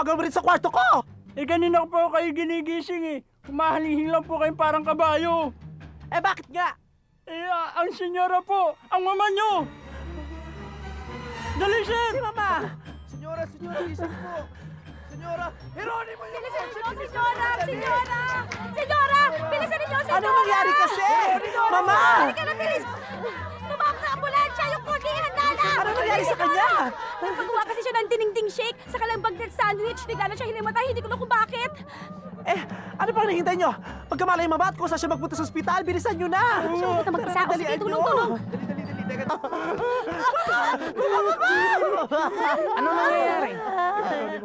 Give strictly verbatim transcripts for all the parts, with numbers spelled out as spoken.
Agad mo rin sa kwarto ko! Eh, ganina po kayo ginigising eh. Kumahalinghin lang po kayong parang kabayo. Eh, bakit nga? Eh, uh, ang senyora po, ang mama nyo! Dali, sir! Si mama! Senyora, senyora, gising po! Senyora, hironi mo yung... Bilisan ninyo, senyora! Senyora! Senyora! Bilisan ninyo, senyora! Ano mangyari kasi? Mama! Hindi ka na bilis! Tumawag na ambulansya! Yung kotse, handa na! Ano nangyari sa kanya? Nagpagawa kasi siya ng dinding shake sa kalambag net sandwich. Bigla na siya hinimatay. Hindi ko na kung bakit. Eh, ano pang nahihintay nyo? Pagkamalay mabat ko, saan siya magpunta sa ospital? Bilisan nyo na! Ano siya magpunta mag-isa? O sige, tulong-tulong! Dali, dali, dali. Teka. Ano nangyayari?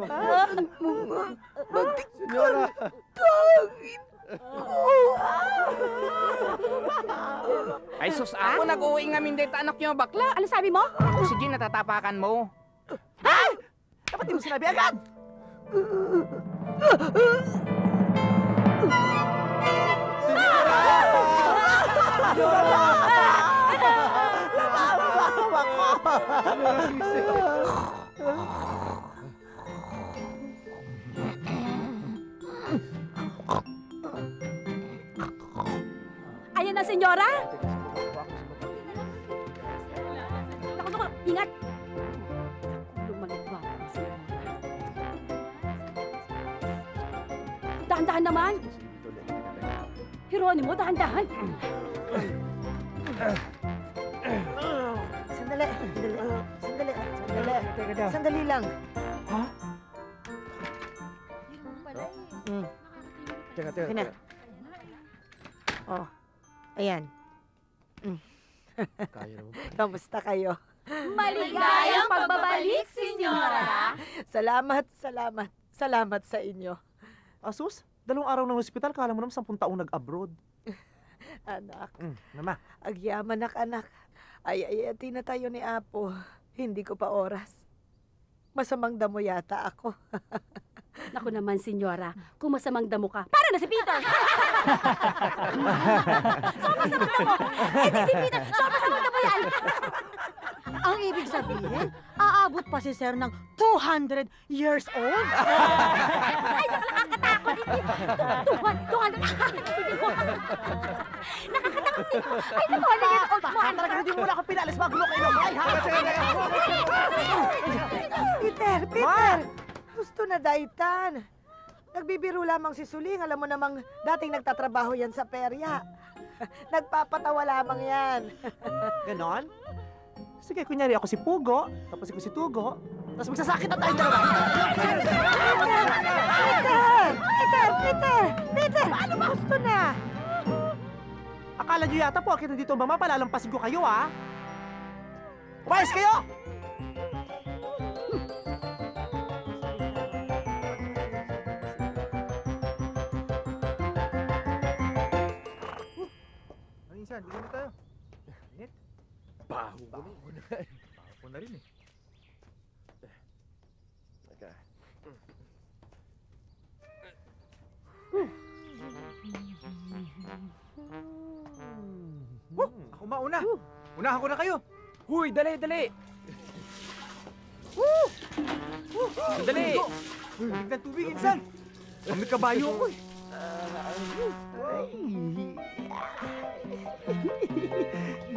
Bakit ka pangit ko? Ay, sus, ako nag-uwi nga mindeta anak nyo, bakla. Ano sabi mo? O sige, natatapakan mo. Ay! Dapat di mo sinabi agad! Senyora! Senyora! Nababa ko! Ayan na, senyora! Naku, naku, ingat! Dahan-dahan naman! Hironin mo, dahan-dahan! Sandali! Sandali! Sandali! Sandali lang! Ha? Yun pala eh. Teka, teka, teka. Oh, ayan. Kamusta kayo? Maligayang pagbabalik, senyora! Salamat, salamat, salamat sa inyo. Asus, dalawang araw ng hospital, kala mo naman sampung taong nag-abroad. Anak. Mm, nama. Agyaman, anak-anak. Ay, ay, ay, tinatayo ni Apo. Hindi ko pa oras. Masamang damo yata ako. Naku naman, senyora. Kung masamang damo ka, para na si Peter! So, masamang damo! Eh, di si Peter! So, masamang damo yan! Ang ibig sabihin, aabot pa si Sir ng two hundred years old? Ay, nakakatakot! two hundred! Nakakatakot siya! Ay, two hundred years old! Talaga, hindi mo na ako pinalis bago mo kayo! Ay, hanggang sa'yo na yan! Peter! Peter! Gusto na, Daitan. Nagbibiro lamang si Suling. Alam mo namang dating nagtatrabaho yan sa perya. Nagpapatawa lamang yan. Ganon? Sige, kunyari ako si Pugo, tapos ako si Tugo, tapos magsasakit na tayo dalawa. Peter! Peter! Peter! Peter! Ano ba? Gusto na! Akala nyo yata po, akit na dito ang mama, palalampasin ko kayo, ah. Umayos kayo! Saan? Dito na tayo. Init? Baho ko na. Baho ko na rin eh. Teka. Ako mauna. Unahan ko na kayo. Huy, dali, dali. Dali. Biglang ng tubig, insan. Kaming kabayo ko eh. Hehehehe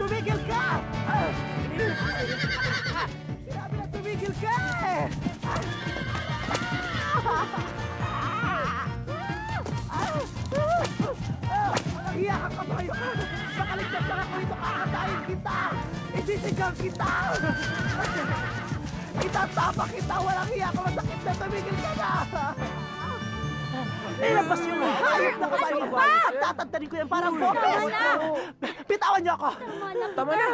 Tumigil ka! Sinabi na tumigil ka eh! Iyakan ka tayo! Nakaligtas lang ako ito! Kakatayin kita! Isisigaw kita! Itatapa kita! Walang hiya ka! Masakit na! Tumigil ka na! Ilabas yung hayop na kabayo! Tatantanin ko yan parang bobes! Pitawan niyo ako! Tama na!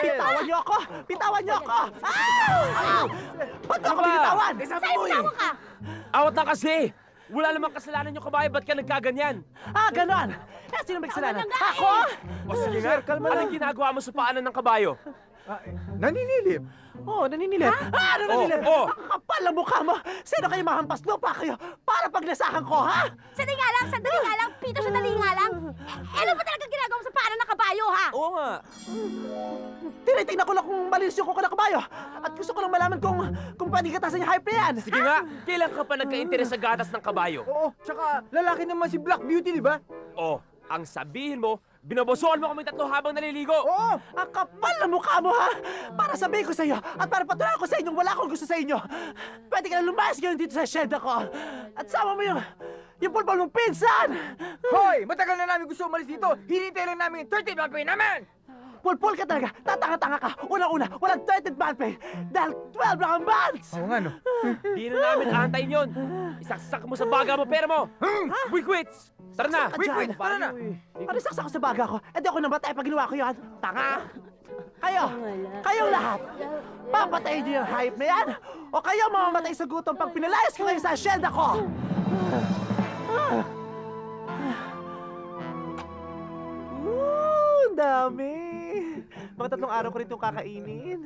Pitawan niyo ako! Pitawan niyo ako! Aw! Ba't ako pinitawan? Sa'yo tawa ka! Awat na kasi! Wala namang kasalanan yung kabayo, ba't ka nagkaganyan? Ah, ganon! Eh, sino may kasalanan? Ako? O sige nga, anong ginagawa mo sa paanan ng kabayo? Naninilip? Oo, naninilip. Ah, ano naninilip? Kapal ang mukha mo! Sino kayo mahampas? Lupa kayo para paglasahan ko, ha? Sandali nga lang, sandali nga lang. Pito, sandali nga lang. Ano ba talaga ginagawa mo sa paanan ng kabayo, ha? Oo nga. Tinitignan ko lang kung malinis yung kuko ng kabayo. At gusto ko lang malaman kung kung panikatasan yung hype na yan. Sige nga, kailan ka pa nagka-interes sa gatas ng kabayo? Oo, tsaka lalaki naman si Black Beauty, di ba? Oo, ang sabihin mo, binabosoan mo kami tatlo habang naliligo! Oo! Ang kapal na mukha mo, ha! Para sabihin ko sa iyo at para patunayan ko sa inyo wala akong gusto sa inyo! Pwede ka na lumayas ganyan dito sa shed ako! At sama mo yung... yung pulpal mong pinsan! Hoy! Matagal na namin gusto umalis dito! Hinintay lang namin yung thirteenth man pay naman! Pulpul ka talaga! Tatanga-tanga ka! Una-una, walang thirteenth man pay! Dahil twelve lang ang months! Oo nga, no? Hindi na namin aantayin yun! Isaksak mo sa baga mo, pera mo! Hmm! We quits! Tara na! We quits! Tara na! Parisaksak ko sa baga ko! E di ako namatay pag ginawa ko yun! Tanga! Kayo! Kayong lahat! Papatayin niyo yung hype na yan! O kayo mamamatay sa gutom pag pinalayas ko kayo sa asyenda ko! Woo! Ang dami! Mga tatlong araw ko rin itong kakainin.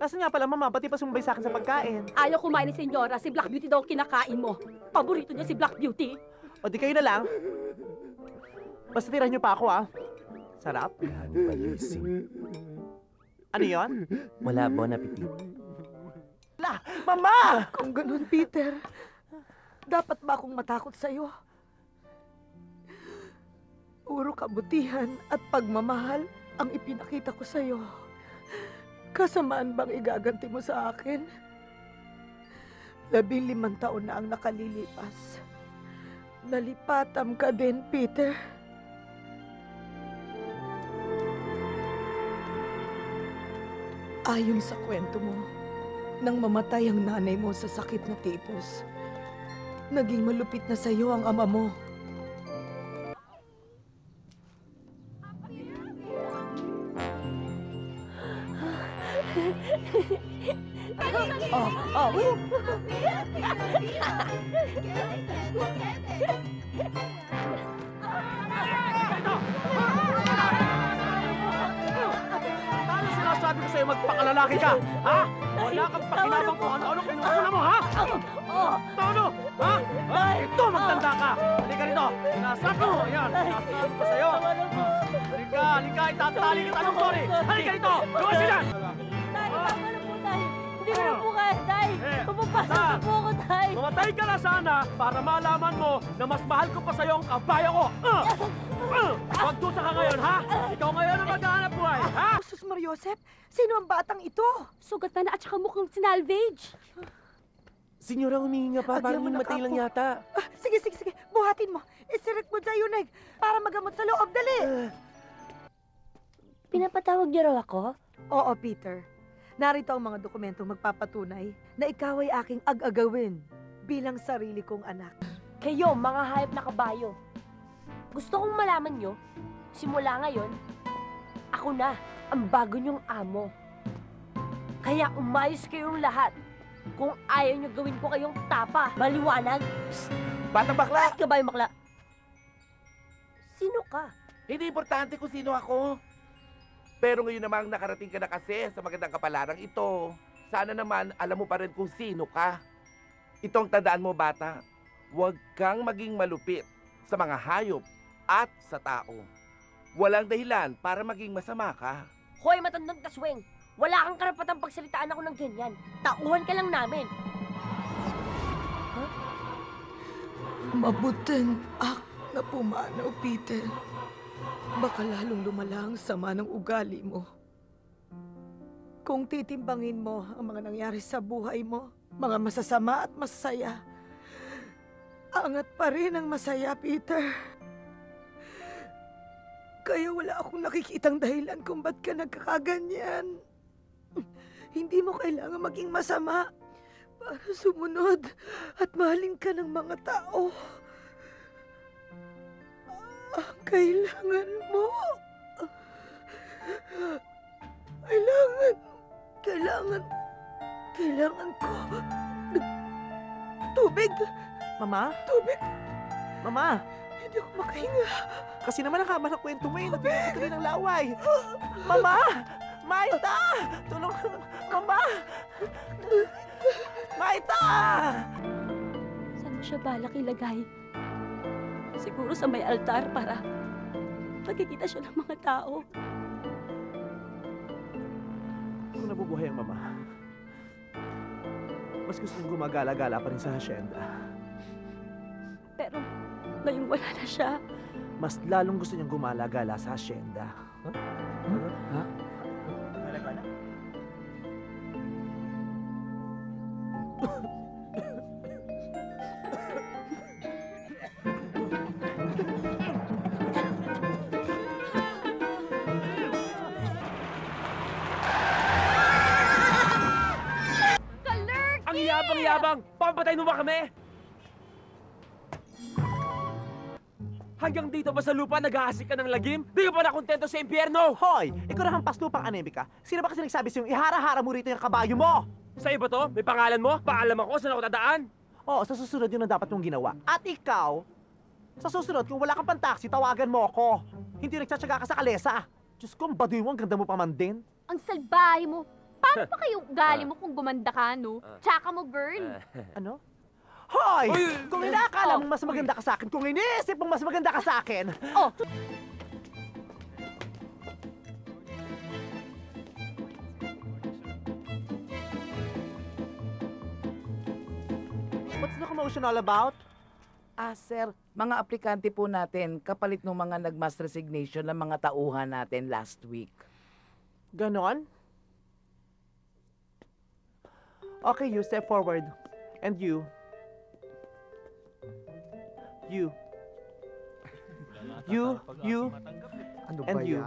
Kasi nga pala, mama, pati pa sumabay sa akin sa pagkain. Ayaw kumain ni Senyora. Si Black Beauty daw kinakain mo. Paborito niya si Black Beauty. O di kayo na lang. Basta tirahan niyo pa ako, ah. Sarap. Ano yon? Wala, bon appetit. La, mama! Kung ganun, Peter, dapat ba akong matakot sa'yo? Puro kabutihan at pagmamahal ang ipinakita ko sa'yo. Kasamaan bang igaganti mo sa akin? Labing limang taon na ang nakalilipas. Nalipatam ka din, Peter. Ayon sa kwento mo, nang mamatay ang nanay mo sa sakit na tipos, naging malupit na sa'yo ang ama mo. Oh, oh. Ano sinasabi ko sa'yo, magpakalalaki ka? Ha? Wala kang pakinabang kung ano-ano pinukula mo, ha? Ano? Ha? Ito, magtanda ka! Halika rito! Sinasabi ko! Ayan, sinasabi ko sa'yo! Halika, halika! Itatali kita ng story! Halika rito! Luwas sila! Hindi ko na po kaya, Day! Pumapasok na po ako, Day! Mamatay ka na sana para malaman mo na mas mahal ko pa sa'yo ang kabayo ko! Uh! Uh! Magdusa ka ngayon, ha? Ikaw ngayon ang maghahanap buhay, ha? Sus, Mariosep, sino ang batang ito? Sugat na na at saka mukhang sinalvage. Senyora, humihinga pa. Parang matay lang yata. Ah, sige, sige, sige. Buhatin mo. Isirit mo sa uneg para magamot sa loob. Dali! Uh. Pinapatawag niyo raw ako? Oo, Peter. Narito ang mga dokumento magpapatunay na ikaw ay aking ag-agawin bilang sarili kong anak. Kayo, mga hayop na kabayo. Gusto kong malaman nyo, simula ngayon, ako na ang bago nyong amo. Kaya umayos kayong lahat kung ayaw nyo gawin ko kayong tapa. Maliwanag. Psst! Batang bakla! At kabayo bakla! Sino ka? Hindi importante kung sino ako. Pero ngayon namang nakarating ka na kasi sa magandang kapalarang ito. Sana naman alam mo pa rin kung sino ka. Itong tandaan mo, bata, huwag kang maging malupit sa mga hayop at sa tao. Walang dahilan para maging masama ka. Hoy, matandang tasweng! Wala kang karapatang pagsalitaan ako ng ganyan. Tauhan ka lang namin. Huh? Mabuting ak na pumanaw, Peter. Baka lalong lumala ang sama ng ugali mo. Kung titimbangin mo ang mga nangyari sa buhay mo, mga masasama at masaya, angat pa rin ang masaya, Peter. Kaya wala akong nakikitang dahilan kung ba't ka nagkakaganyan. Hindi mo kailangan maging masama para sumunod at mahalin ka ng mga tao. Ang kailangan mo. Kailangan, kailangan, kailangan ko. Tubig. Mama? Tubig. Mama? Hindi ako makahinga. Kasi naman nakama ng kwento mo yun. Nagbibigay ka rin ng laway. Mama! Maita! Tulong! Mama! Maita! Saan mo siya balak ilagay? Siguro sa may altar para nakikita siya ng mga tao. Kung nabubuhay ang mama, mas gusto nang gumagala-gala pa rin sa hacienda. Pero ngayon wala na siya. Mas lalong gusto niyang gumala-gala sa hacienda. Huh? Huh? Huh? Gala-gala? Ang yabang-yabang! Pampatay mo ba kami? Hanggang dito ba sa lupa, nag-aasik ka ng lagim? Di ka pa nakontento sa impyerno! Hoy! Ikaw na hampas lupang anemika. Sino ba kasi nagsabi sa'yo, ihara-hara mo rito yung kabayo mo? Sa iba to? May pangalan mo? Paalam ako, saan ako dadaan? Oo, sa susunod yun ang dapat mong ginawa. At ikaw, sa susunod, kung wala kang pantaksi, tawagan mo ako. Hindi nagtsatsaga ka sa kalesa. Diyos ko, ang baduy mo, ang ganda mo pa man din. Ang salbahe mo. Paano pa kayong ugali mo kung gumanda ka, no? Tsaka mo, burn. Ano? Hoy! Uy, kung inaakala oh, mong mas maganda ka sa akin, kung iniisip mong mas maganda ka sa akin! Oh! What's the commotion all about? Ah, sir, mga aplikante po natin kapalit ng mga nag-mass resignation ng mga tauhan natin last week. Ganon? Okay, you step forward. And you... You, you, you, and you.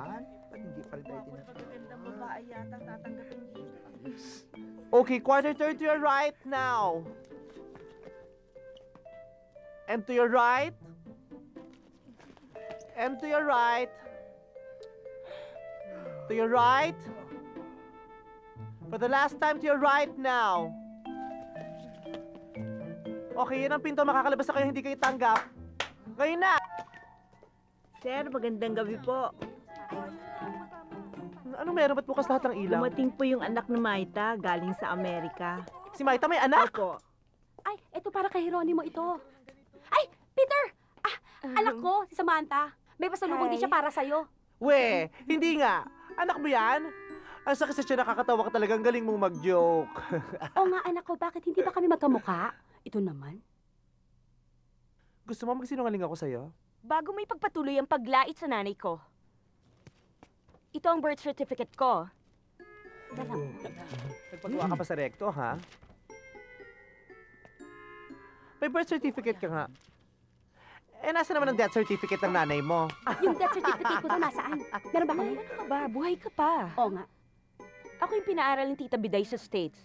Okay, quarter turn to your right now. And to your right. And to your right. To your right. For the last time, to your right now. Okay, yan ang pinto. Makakalabas na kayo, hindi kayo tanggap. Ngayon na! Sir, magandang gabi po. Ano meron? Ba't bukas lahat ng ilaw? Dumating po yung anak ni Maita, galing sa Amerika. Si Maita may anak? Ako. Ay, eto para kay Jeronimo ito. Ay, Peter! Ah, um, anak ko, si Samantha. May pasalubong din siya para sa'yo. We, hindi nga. Anak mo yan? Ang sakit sa siya, nakakatawa ka talagang galing mong mag-joke. Oo nga, anak ko, bakit hindi ba kami magkamukha? Ito naman. Gusto mo magsinungaling ako sa'yo? Bago may pagpatuloy ang paglait sa nanay ko. Ito ang birth certificate ko. Dalang. Oh. Nagpagawa ka pa sa rekto, ha? May birth certificate ka nga. Eh, nasa naman ang death certificate ng nanay mo? Yung death certificate ko na nasaan? Meron ba? Kailan ka ba? Buhay ka pa. Oo nga. Ako yung pinaaral ng Tita Biday sa States.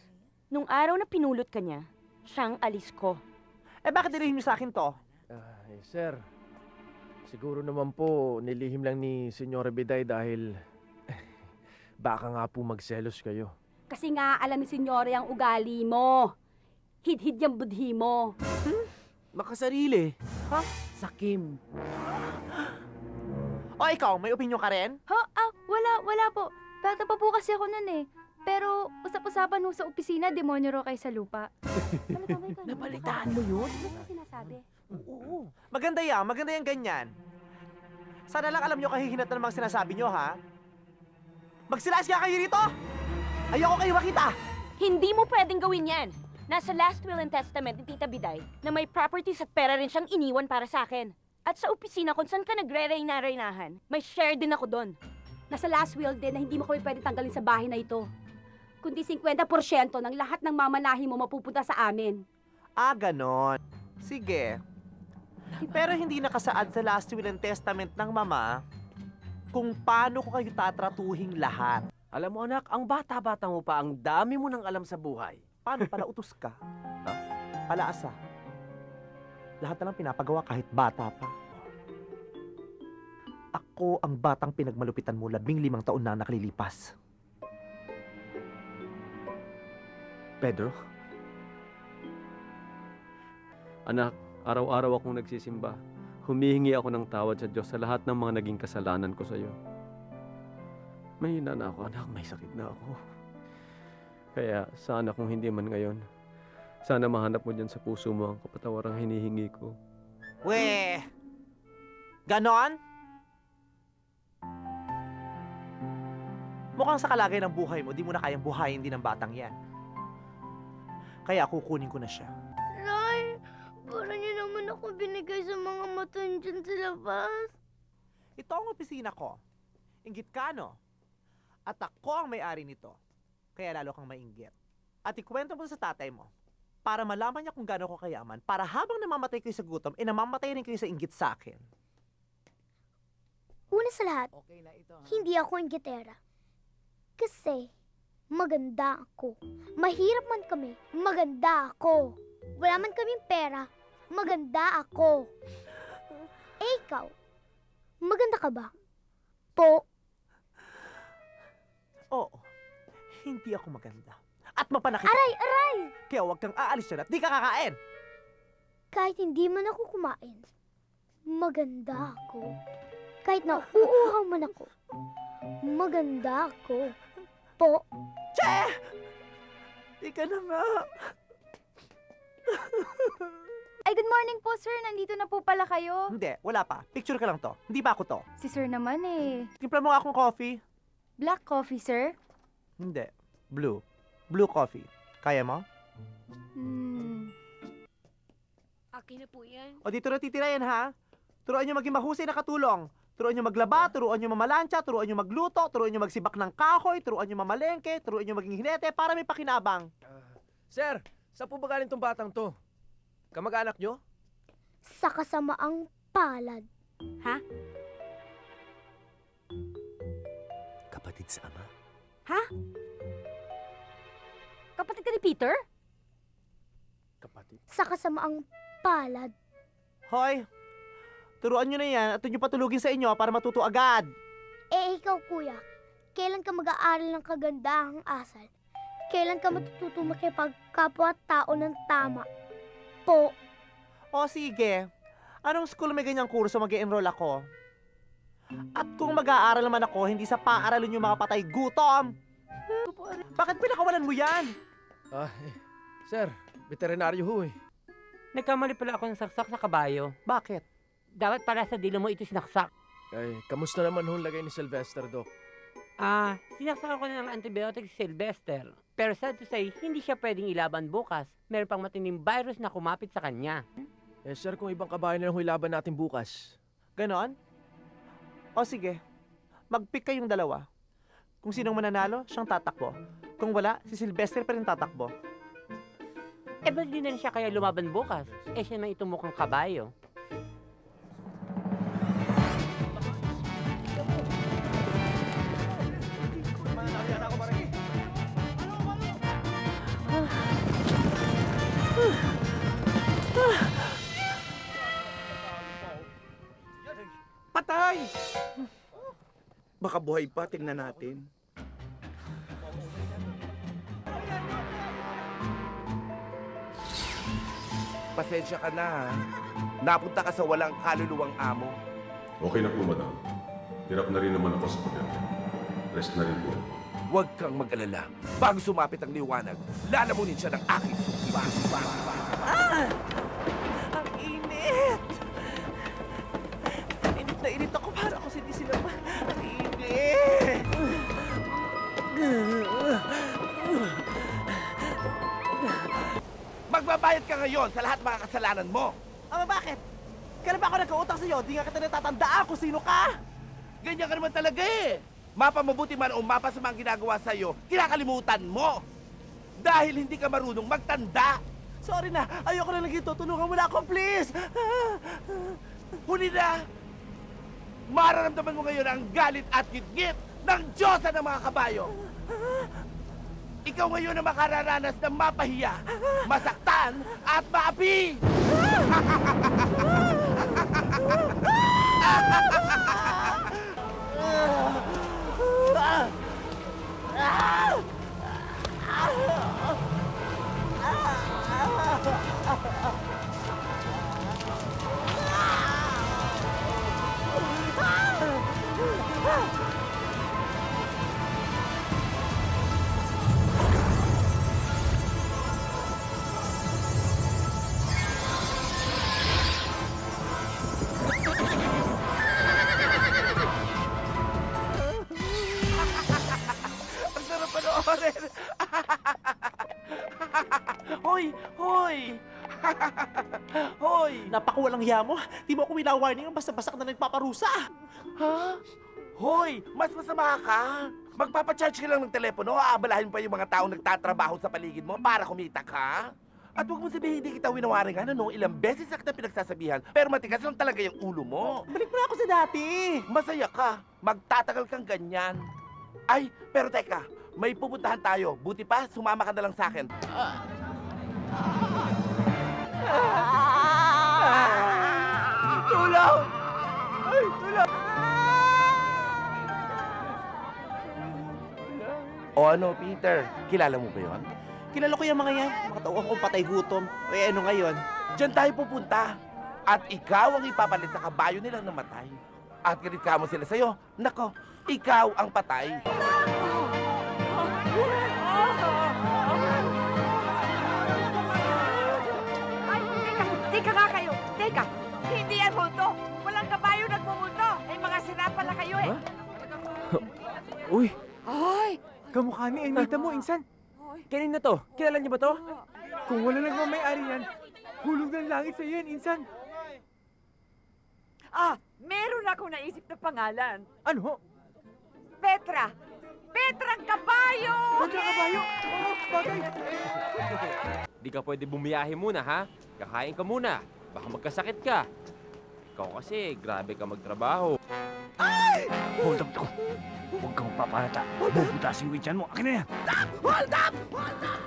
Nung araw na pinulot ka niya, siyang alis ko. Eh, bakit nilihim niyo sa akin to? Ay, sir. Siguro naman po, nilihim lang ni Senyora Biday dahil baka nga po magselos kayo. Kasi nga, alam ni Senyora ang ugali mo. Hid-hid yung budhi mo. Hmm? Makasarili. Ha? Sakim. O, ikaw, may opinyon ka rin? Ha? Ah, wala, wala po. Bata pa po kasi ako nun eh. Pero usap-usapan ho sa opisina, demonyo ro kayo sa lupa. Nabalitaan mo yun? Ano ba sinasabi? Oo. Maganda yan, maganda yan ganyan. Sana lang alam nyo kahihinat na namang sinasabi nyo, ha? Magsilas ka kayo dito! Ayoko kayo makita! Hindi mo pwedeng gawin yan! Nasa last will and testament ni Tita Biday na may properties at pera rin siyang iniwan para sa akin. At sa opisina kung saan ka nagre-reyna-reynahan, may share din ako doon. Nasa last will din na hindi mo kami pwede tanggalin sa bahay na ito. Kundi fifty percent ng lahat ng mamanahin mo mapupunta sa amin. Ah, ganon. Sige. Pero hindi nakasaad sa last will and testament ng mama kung paano ko kayo tatratuhin lahat. Alam mo anak, ang bata-bata mo pa, ang dami mo nang alam sa buhay. Paano pala utos ka? Huh? Palaasa. Lahat na lang pinapagawa kahit bata pa. Ako ang batang pinagmalupitan mo labing limang taon na nakalilipas. Pedro? Anak, araw-araw akong nagsisimba. Humihingi ako ng tawad sa Diyos sa lahat ng mga naging kasalanan ko sa iyo. May hina na ako, anak. May sakit na ako. Kaya sana kung hindi man ngayon, sana mahanap mo dyan sa puso mo ang kapatawarang hinihingi ko. Weh! Ganon? Mukhang sa kalagay ng buhay mo, di mo na kayang buhayin din ang batang yan. Kaya kukunin ko na siya. Nay, para niyo naman ako binigay sa mga matundyan sa labas. Ito ang opisina ko. Inggit ka, no? At ako ang may-ari nito. Kaya lalo kang mainggit. At ikwento mo sa tatay mo para malaman niya kung gaano ko kayaman para habang namamatay kayo sa gutom, eh namamatay rin kayo sa inggit sa akin. Una sa lahat, okay na ito, hindi ako inggitera. Kasi maganda ako. Mahirap man kami, maganda ako. Wala man kaming pera, maganda ako. Eh, ikaw, maganda ka ba? Po? Oo, hindi ako maganda. At mapanakita. Aray, aray! Kaya huwag kang aalis yan at di ka kakain. Kahit hindi man ako kumain, maganda ako. Kahit na uuhaw man ako, maganda ako. Po? Che! Di ka na nga. Ay, good morning po, sir. Nandito na po pala kayo. Hindi, wala pa. Picture ka lang to. Hindi pa ako to. Si sir naman eh. Timpla mo akong coffee. Black coffee, sir? Hindi. Blue. Blue coffee. Kaya mo? Hmm. Akin na po yan. O, dito na titira yan, ha? Turuan nyo maging mahusay na katulong. Turuan nyo maglaba, turuan nyo mamalansya, turuan nyo magluto, turuan nyo magsibak ng kahoy, turuan nyo mamalengke, turuan nyo maging hinete para may pakinabang. Uh, sir, saan po ba galing tong batang to? Kamag-anak nyo? Sa kasamaang palad. Ha? Kapatid sa ama? Ha? Kapatid ka ni Peter? Kapatid? Sa kasamaang palad. Hoy! Turuan nyo na yan at nyo patulugin sa inyo para matuto agad. Eh, ikaw kuya, kailan ka mag-aaral ng kagandahang asal? Kailan ka matututo makipagkapwa tao ng tama? Po. O sige, anong school may ganyang kurso mag-e-enroll ako? At kung mag-aaral naman ako, hindi sa paaralin nyo makapatay gutom. Bakit pinakawalan mo yan? Ah, eh, sir, veterinaryo ho eh. Nagkamali pala ako ng saksak sa kabayo. Bakit? Dapat para sa dilo mo ito sinaksak. Ay, kamusta naman hong lagay ni Sylvester, Doc? Ah, sinaksak ko na ng antibiotic si Sylvester. Pero sad to say, hindi siya pwedeng ilaban bukas. Meron pang matinding virus na kumapit sa kanya. Eh, sir, kung ibang kabayo na lang ilaban natin bukas. Ganon? O sige, mag-pick kayong dalawa. Kung sinong mananalo, siyang tatakbo. Kung wala, si Sylvester pa rin tatakbo. Eh, ba't di na siya kaya lumaban bukas? Eh, siya naman itong mukhang kabayo. Patay! Baka buhay pa, tingnan natin. Pasensya ka na, ha? Napunta ka sa walang kaluluwang amo. Okay na po, madam. Hirap na rin naman ako sa pagdating. Rest na rin po. Huwag kang mag-alala. Bago sumapit ang liwanag, lalamunin siya ng aking sukba. Ah! Ang init! Init na init ako, para ako sinisilaman. Ang init! Magbabayad ka ngayon sa lahat mga kasalanan mo! Ama, bakit? Kailan ba ako nagkautang sa'yo? Di nga kita natatandaan kung sino ka! Ganyan ka naman talaga eh! Mapa mabuti man o mapa sa mga ginagawa sa'yo, kinakalimutan mo! Dahil hindi ka marunong magtanda! Sorry na! Ayoko na nagito! Tulungan mo na ako, please! Huli na! Mararamdaman mo ngayon ang galit at gitgit ng Diyosa ng mga kabayo! Ikaw ngayon ang makararanas ng mapahiya, masaktan at maapi! Hoy! Hoy! Hoy! Napakuwalang hiya mo! Di mo ako winawarning ang basta-basta na nagpaparusa! Ha? Hoy! Mas masama ka! Magpapacharge ka lang ng telepono, aabalahin pa yung mga taong nagtatrabaho sa paligid mo para kumita ka! At huwag mo sabihin hindi kita winawaringan, ano? Ilang beses na kita pinagsasabihan, pero matigas lang talaga yung ulo mo! Balik mo na ako sa dati! Masaya ka! Magtatagal kang ganyan! Ay, pero teka! May pupuntahan tayo. Buti pa, sumama ka na lang sa akin. Tulong! Ay, tulong! O ano, Peter? Kilala mo ba yun? Kilala ko yung mga yan. Makatawa kong patay gutom. O ano ngayon? Diyan tayo pupunta. At ikaw ang ipapalit sa kabayo nilang namatay. At ganit ka mo sila sa'yo. Nako, ikaw ang patay. Ay, teka, teka nga kayo. Teka, hindi yan multo. Walang kabayo nagmumulto. Ay, mga sira pala kayo eh. Huh? Uy! Ay! Kamukha ni Anita mo, insan. Kanina to. Kilala niyo ba to? Kung wala nagmamayari yan, hulog ng langit sa iyo yan, insan. Ah, meron akong naisip na pangalan. Ano? Petra! Petrang Kabayo! Petrang Kabayo? Oo, bagay! Di ka pwede bumiyahe muna, ha? Kakain ka muna. Baka magkasakit ka. Ikaw kasi, grabe ka magtrabaho. Ay! Hold up, Toko. Huwag kang paparata. Bubuta si Wichan mo. Akin na yan! Stop! Hold up! Hold up!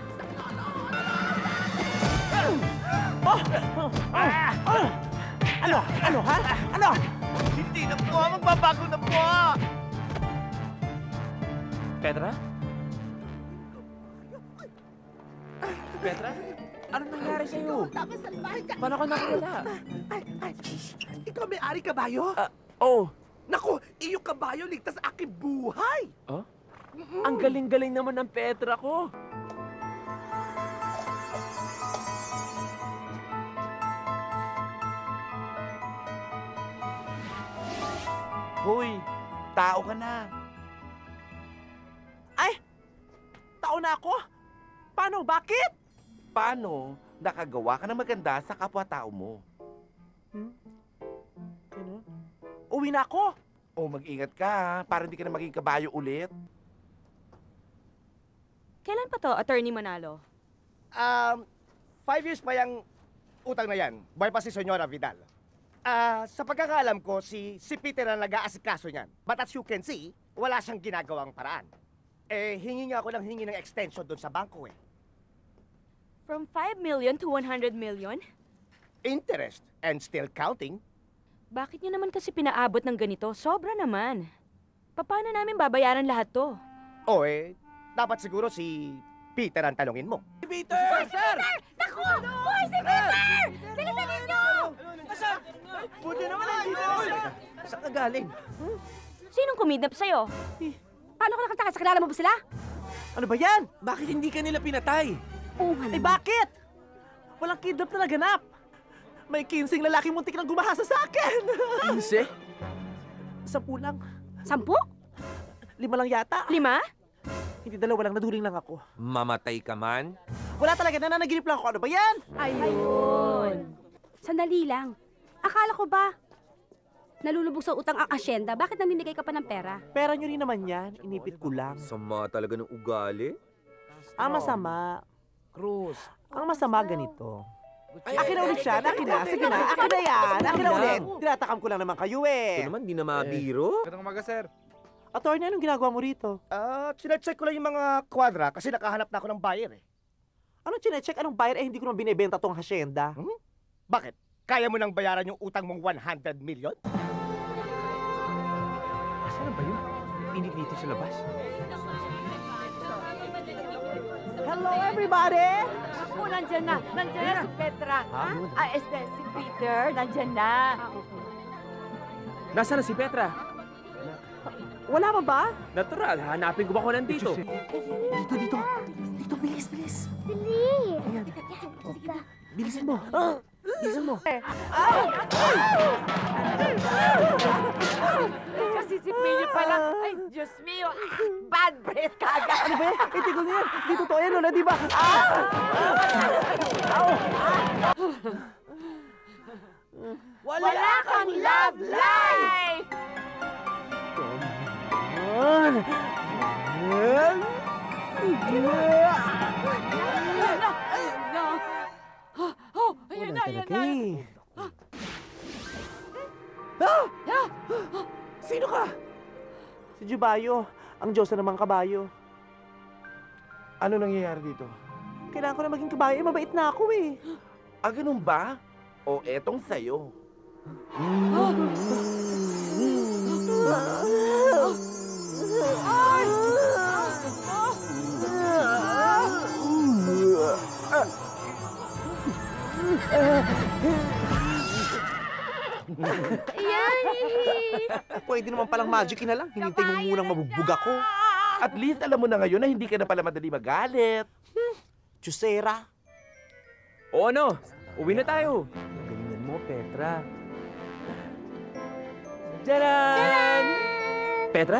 Ano? Ano, ha? Ano? Hindi na po! Magbabago na po! Petra? Petra? Anong nangyari sa'yo? Paano ka nakawala? Ay, ay, ikaw may-ari kabayo? Uh, oh. Naku, iyong kabayo ligtas sa aking buhay! Huh? Mm-hmm. Ang galing-galing naman ng Petra ko! Hoy, tao ka na! Ay! Tao na ako? Paano? Bakit? Paano nakagawa ka ng maganda sa kapwa-tao mo? Hmm? Ano? Uwi na ako! O, mag-ingat ka ha, para hindi ka na maging kabayo ulit. Kailan pa to, Attorney Manalo? Um, five years pa yung utang na yan. Buhay pa si Senyora Vidal. Ah, uh, sa pagkakaalam ko, si, si Peter na nag-aasikaso niyan. But as you can see, wala siyang ginagawang paraan. Eh, hingi nga ako ng hingi ng extension doon sa bangko eh. From five million to one hundred million? Interest and still counting. Bakit nyo naman kasi pinaabot ng ganito? Sobra naman. Paano namin babayaran lahat to? Oh eh, dapat siguro si Peter ang tanungin mo. Si Peter! Boy, si Peter! Naku! Boy, si Peter! Bilisanin nyo! Asan? Buti naman ang dito! Saan ka galing? Sinong kumidnap sa'yo? Paano ko nakatakas? Kilala mo ba sila? Ano ba yan? Bakit hindi kanila pinatay? Oo nga naman. Eh bakit? Walang kidnap na naganap. May kinsing lalaki muntik na gumahasa sa akin. Kinse? Sampu lang. Sampu? Lima lang yata. Lima? Hindi, dalawa lang. Naduling lang ako. Mamatay ka man? Wala talaga. Nananaginip lang ako. Ano ba yan? Ayun. Sandali lang. Akala ko ba nalulubog sa utang ang asyenda? Bakit naminigay ka pa ng pera? Pera nyo rin naman yan. Inipit ko lang. Sama talaga ng ugali. Ang masama. Cruz. Ang masama ganito. Akin na ulit siya. Akin na. Sige na. Akin na yan. Akin na ulit. Tinatakam ko lang naman kayo eh. Ito naman, di na mabiro. Katong umaga, sir. Attorney, anong ginagawa mo rito? Ah, uh, sinecheck ko lang yung mga kwadra kasi nakahanap na ako ng buyer eh. Ano sinecheck? Anong buyer? Eh, hindi ko naman binibenta tong hasyenda. Hmm? Bakit? Kaya mo nang bayaran yung utang mong one hundred million? Asan na ba yun? Pinit dito sa labas. Hello, everybody! Ako, nandyan na. Nandyan na si Petra. Ah, ah este, si Peter. Nandyan na. Nasaan na si Petra? Wala pa ba? Natural, hanapin ko ba kung nandito? Dito, dito. Dito, bilis, bilis. Bilis. Ayan. Bilisan mo. Bilisan mo. Kasisipin niyo pala. Ay, Diyos mio. Bad breath kaga. Ano ba yan? Itigol niyo yan. Dito to, yan o na, diba? Wala kang love life! Sino ka? Si Kabayo, ang Diyos na namang kabayo. Ano nangyayari dito? Kailangan ko na maging kabayo, eh, mabait na ako eh. Ah, ganun ba? O etong sayo. Ay! Pwede naman palang magic na lang. Hinintay mo munang mabugbog ako. At least alam mo na ngayon na hindi ka na pala madali magalit. Chusera. O ano? Uwi na tayo. Galingan mo, Petra. Jaran! Petra?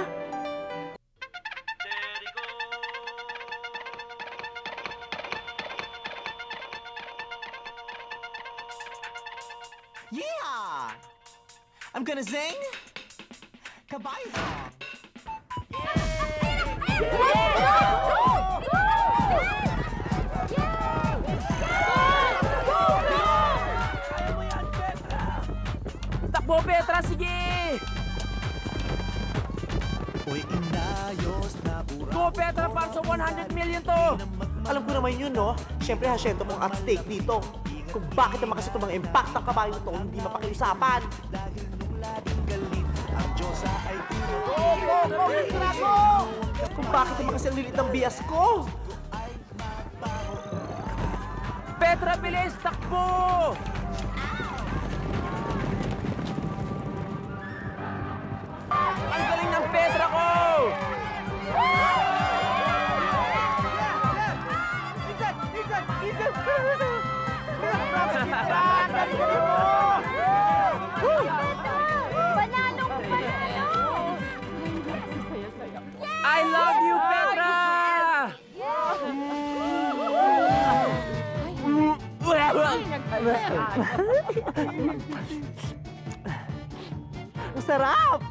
Yeah! I'm gonna sing Kabayo song. Takbo, Petra! Sige! Go, Petra! Para sa one hundred million to! Alam ko naman yun, no? Siyempre, hasyento mong at stake dito. Kung bakit naman kasi itong mga impact ng kabayo ito, hindi mapakiusapan. Go, go, go, Petra, go! Kung bakit naman kasi ang lilit ng bias ko. Petra, bilis! Takbo! Ang galing ng Petra ko! Isan! Isan! Isan! I love you, Petra! Ang sarap!